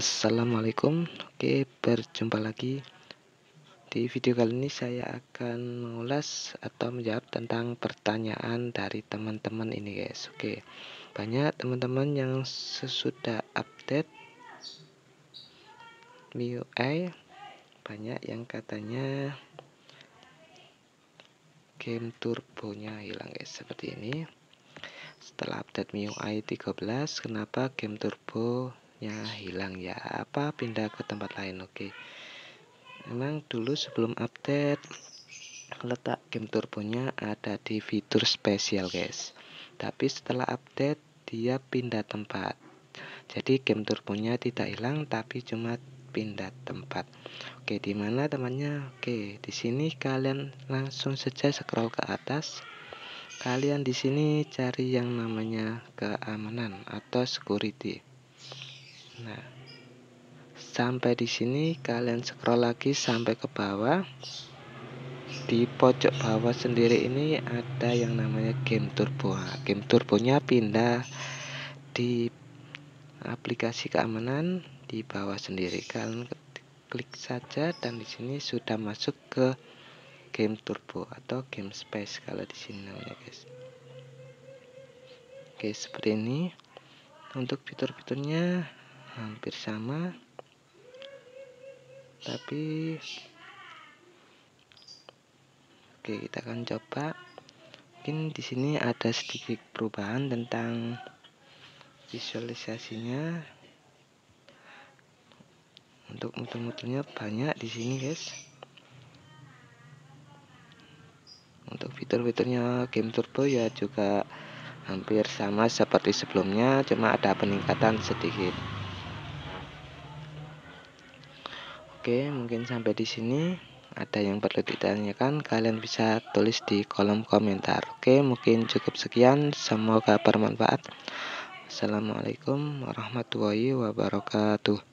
Assalamualaikum. Oke, berjumpa lagi. Di video kali ini saya akan mengulas atau menjawab tentang pertanyaan dari teman-teman ini, guys. Oke, banyak teman-teman yang sesudah update MIUI, banyak yang katanya game turbonya hilang, guys, seperti ini. Setelah update MIUI 13, kenapa game turbo ya hilang ya, apa pindah ke tempat lain? Oke, emang dulu sebelum update letak game turbonya ada di fitur spesial, guys, tapi setelah update dia pindah tempat. Jadi game turbonya tidak hilang, tapi cuma pindah tempat. Oke, di mana temannya? Oke, di sini kalian langsung saja scroll ke atas. Kalian di sini cari yang namanya keamanan atau security. Nah, sampai di sini kalian scroll lagi sampai ke bawah. Di pojok bawah sendiri ini ada yang namanya game turbo. Game turbonya pindah di aplikasi keamanan di bawah sendiri. Kalian klik saja dan di sini sudah masuk ke game turbo atau game space kalau di sini namanya, guys. Oke, seperti ini. Untuk fitur-fiturnya hampir sama, tapi oke, kita akan coba. Mungkin di sini ada sedikit perubahan tentang visualisasinya. Untuk muter-muternya banyak di sini, guys. Untuk fitur-fiturnya game turbo ya juga hampir sama seperti sebelumnya, cuma ada peningkatan sedikit. Oke, mungkin sampai di sini. Ada yang perlu ditanyakan, kalian bisa tulis di kolom komentar. Oke, mungkin cukup sekian. Semoga bermanfaat. Assalamualaikum warahmatullahi wabarakatuh.